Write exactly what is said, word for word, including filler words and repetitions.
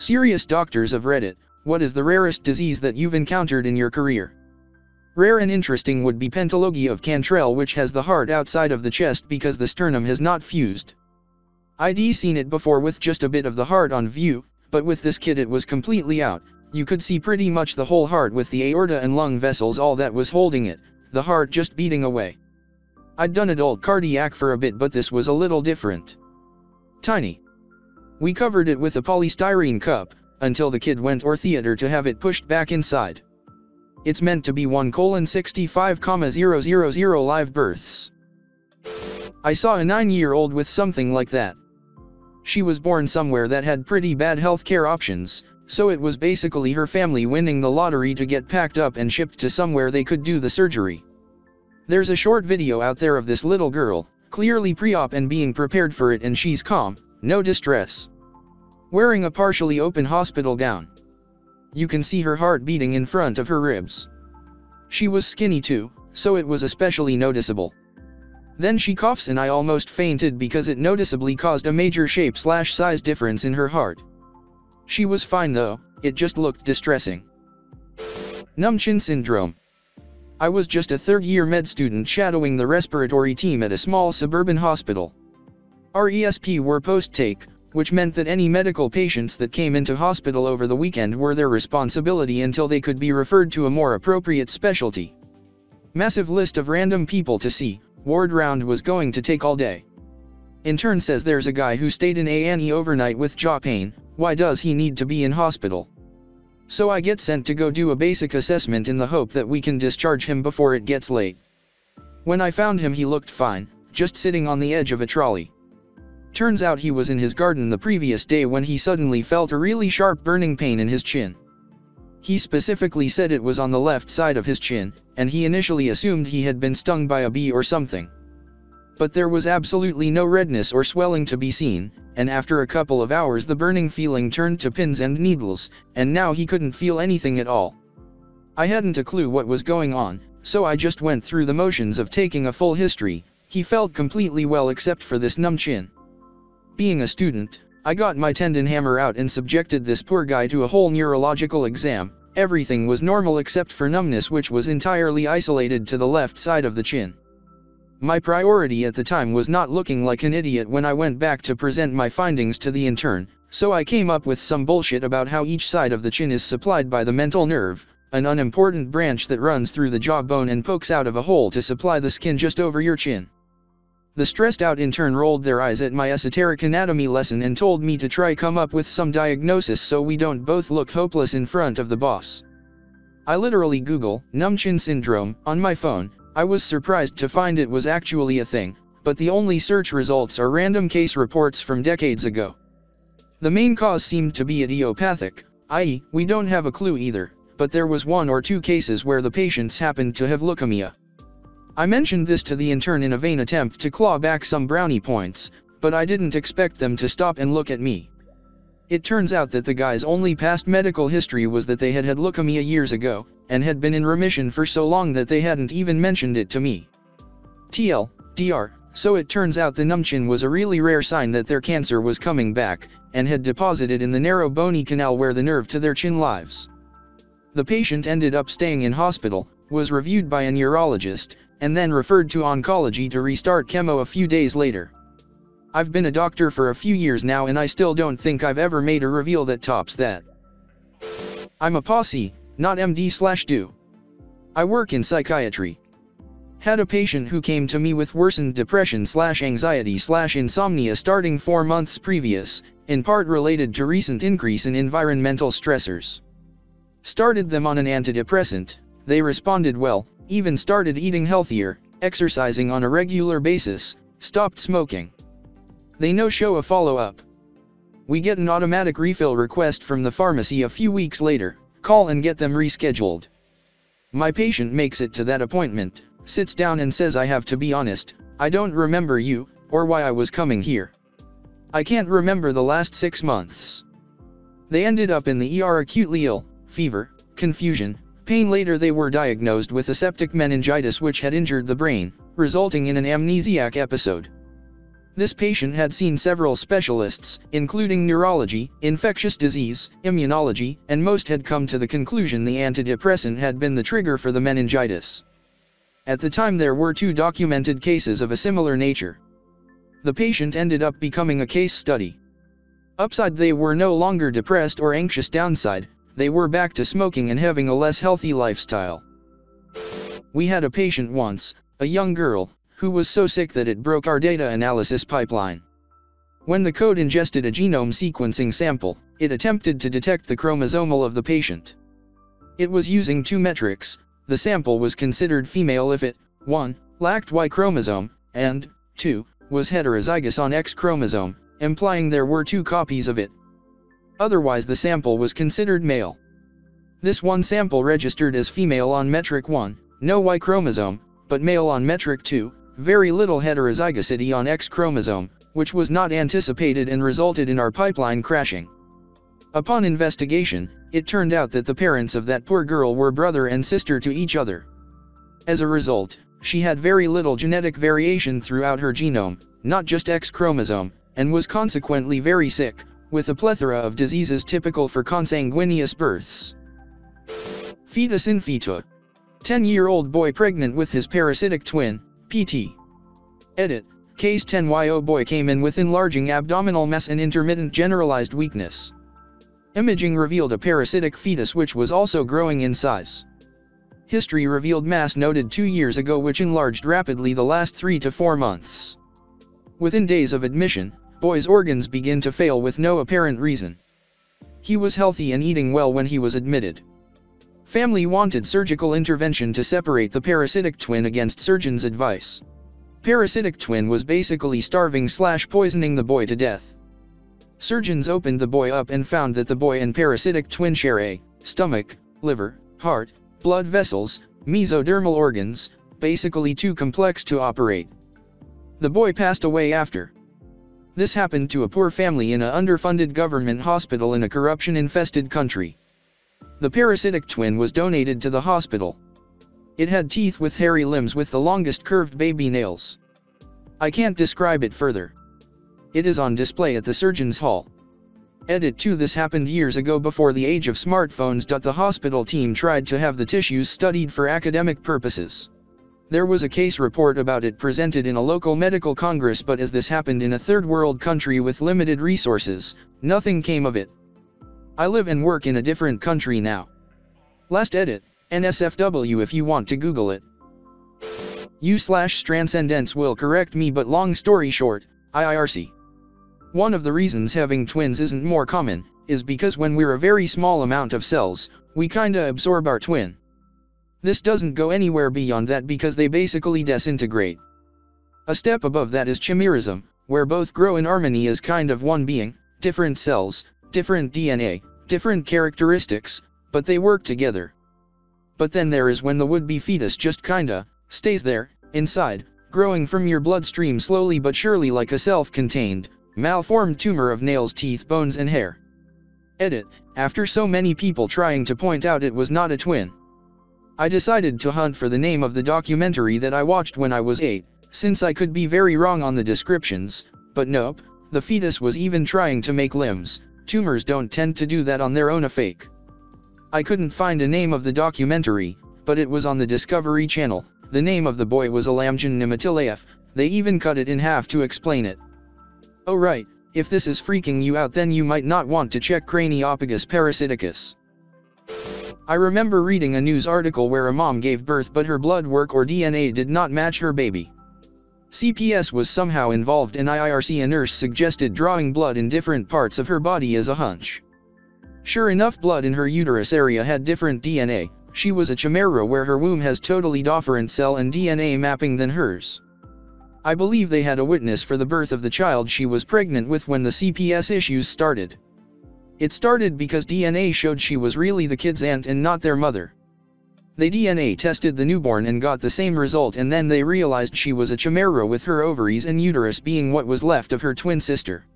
Serious doctors have read it. What is the rarest disease that you've encountered in your career? Rare and interesting would be Pentalogy of Cantrell, which has the heart outside of the chest because the sternum has not fused. I'd seen it before with just a bit of the heart on view, but with this kid it was completely out. You could see pretty much the whole heart with the aorta and lung vessels all that was holding it, the heart just beating away. I'd done adult cardiac for a bit, but this was a little different. Tiny. We covered it with a polystyrene cup, until the kid went or theater to have it pushed back inside. It's meant to be one colon sixty-five thousand live births. I saw a nine-year-old with something like that. She was born somewhere that had pretty bad healthcare options, so it was basically her family winning the lottery to get packed up and shipped to somewhere they could do the surgery. There's a short video out there of this little girl, clearly pre-op and being prepared for it, and she's calm, no distress. Wearing a partially open hospital gown. You can see her heart beating in front of her ribs. She was skinny too, so it was especially noticeable. Then she coughs and I almost fainted because it noticeably caused a major shape slash size difference in her heart. She was fine though, it just looked distressing. Numb-chin syndrome. I was just a third-year med student shadowing the respiratory team at a small suburban hospital. Our E S P were post-take, which meant that any medical patients that came into hospital over the weekend were their responsibility until they could be referred to a more appropriate specialty. Massive list of random people to see, ward round was going to take all day. Intern says there's a guy who stayed in A and E overnight with jaw pain, why does he need to be in hospital? So I get sent to go do a basic assessment in the hope that we can discharge him before it gets late. When I found him, he looked fine, just sitting on the edge of a trolley. Turns out he was in his garden the previous day when he suddenly felt a really sharp burning pain in his chin. He specifically said it was on the left side of his chin, and he initially assumed he had been stung by a bee or something. But there was absolutely no redness or swelling to be seen, and after a couple of hours the burning feeling turned to pins and needles, and now he couldn't feel anything at all. I hadn't a clue what was going on, so I just went through the motions of taking a full history. He felt completely well except for this numb chin. Being a student, I got my tendon hammer out and subjected this poor guy to a whole neurological exam. Everything was normal except for numbness, which was entirely isolated to the left side of the chin. My priority at the time was not looking like an idiot when I went back to present my findings to the intern, so I came up with some bullshit about how each side of the chin is supplied by the mental nerve, an unimportant branch that runs through the jawbone and pokes out of a hole to supply the skin just over your chin. The stressed-out intern rolled their eyes at my esoteric anatomy lesson and told me to try come up with some diagnosis so we don't both look hopeless in front of the boss. I literally Google "Numb-chin syndrome" on my phone. I was surprised to find it was actually a thing, but the only search results are random case reports from decades ago. The main cause seemed to be idiopathic, that is, we don't have a clue either, but there was one or two cases where the patients happened to have leukemia. I mentioned this to the intern in a vain attempt to claw back some brownie points, but I didn't expect them to stop and look at me. It turns out that the guy's only past medical history was that they had had leukemia years ago, and had been in remission for so long that they hadn't even mentioned it to me. T L D R, so it turns out the numb-chin was a really rare sign that their cancer was coming back, and had deposited in the narrow bony canal where the nerve to their chin lives. The patient ended up staying in hospital, was reviewed by a neurologist, and then referred to oncology to restart chemo a few days later. I've been a doctor for a few years now and I still don't think I've ever made a reveal that tops that. I'm a posse, not M D slash do. I work in psychiatry. Had a patient who came to me with worsened depression slash anxiety slash insomnia starting four months previous, in part related to recent increase in environmental stressors. Started them on an antidepressant, they responded well, even started eating healthier, exercising on a regular basis, stopped smoking. They no show a follow-up. We get an automatic refill request from the pharmacy a few weeks later, call and get them rescheduled. My patient makes it to that appointment, sits down and says, I have to be honest, I don't remember you, or why I was coming here. I can't remember the last six months. They ended up in the E R acutely ill, fever, confusion, pain. Later they were diagnosed with aseptic meningitis, which had injured the brain, resulting in an amnesiac episode. This patient had seen several specialists, including neurology, infectious disease, immunology, and most had come to the conclusion the antidepressant had been the trigger for the meningitis. At the time there were two documented cases of a similar nature. The patient ended up becoming a case study. Upside, they were no longer depressed or anxious. Downside, they were back to smoking and having a less healthy lifestyle. We had a patient once, a young girl, who was so sick that it broke our data analysis pipeline. When the code ingested a genome sequencing sample, it attempted to detect the chromosomal of the patient. It was using two metrics: the sample was considered female if it, one, lacked Y chromosome, and, two, was heterozygous on X chromosome, implying there were two copies of it. Otherwise the sample was considered male. This one sample registered as female on metric one, no Y chromosome, but male on metric two, very little heterozygosity on X chromosome, which was not anticipated and resulted in our pipeline crashing. Upon investigation, it turned out that the parents of that poor girl were brother and sister to each other. As a result, she had very little genetic variation throughout her genome, not just X chromosome, and was consequently very sick, with a plethora of diseases typical for consanguineous births. Fetus in feto. ten-year-old boy pregnant with his parasitic twin, P T. Edit, case ten Y O boy came in with enlarging abdominal mass and intermittent generalized weakness. Imaging revealed a parasitic fetus which was also growing in size. History revealed mass noted two years ago which enlarged rapidly the last three to four months. Within days of admission, boy's organs begin to fail with no apparent reason. He was healthy and eating well when he was admitted. Family wanted surgical intervention to separate the parasitic twin against surgeon's advice. Parasitic twin was basically starving slash poisoning the boy to death. Surgeons opened the boy up and found that the boy and parasitic twin share a stomach, liver, heart, blood vessels, mesodermal organs, basically too complex to operate. The boy passed away after. This happened to a poor family in an underfunded government hospital in a corruption-infested country. The parasitic twin was donated to the hospital. It had teeth with hairy limbs with the longest curved baby nails. I can't describe it further. It is on display at the surgeon's hall. Edit two. This happened years ago before the age of smartphones. The hospital team tried to have the tissues studied for academic purposes. There was a case report about it presented in a local medical congress, but as this happened in a third world country with limited resources, nothing came of it. I live and work in a different country now. Last edit, N S F W if you want to Google it. You slash transcendence will correct me, but long story short, I I R C. One of the reasons having twins isn't more common, is because when we're a very small amount of cells, we kinda absorb our twin. This doesn't go anywhere beyond that because they basically disintegrate. A step above that is chimerism, where both grow in harmony as kind of one being, different cells, different D N A, different characteristics, but they work together. But then there is when the would-be fetus just kinda stays there, inside, growing from your bloodstream slowly but surely like a self-contained, malformed tumor of nails, teeth, bones and hair. Edit, after so many people trying to point out it was not a twin, I decided to hunt for the name of the documentary that I watched when I was eight, since I could be very wrong on the descriptions, but nope, the fetus was even trying to make limbs. Tumors don't tend to do that on their own. A fake. I couldn't find a name of the documentary, but it was on the Discovery Channel. The name of the boy was Alamjan Nematilayev. They even cut it in half to explain it. Oh right, if this is freaking you out then you might not want to check Craniopagus parasiticus. I remember reading a news article where a mom gave birth but her blood work or D N A did not match her baby. C P S was somehow involved in I I R C. A nurse suggested drawing blood in different parts of her body as a hunch. Sure enough, blood in her uterus area had different D N A. She was a chimera where her womb has totally different cell and D N A mapping than hers. I believe they had a witness for the birth of the child she was pregnant with when the C P S issues started. It started because D N A showed she was really the kid's aunt and not their mother. They D N A tested the newborn and got the same result, and then they realized she was a chimera with her ovaries and uterus being what was left of her twin sister.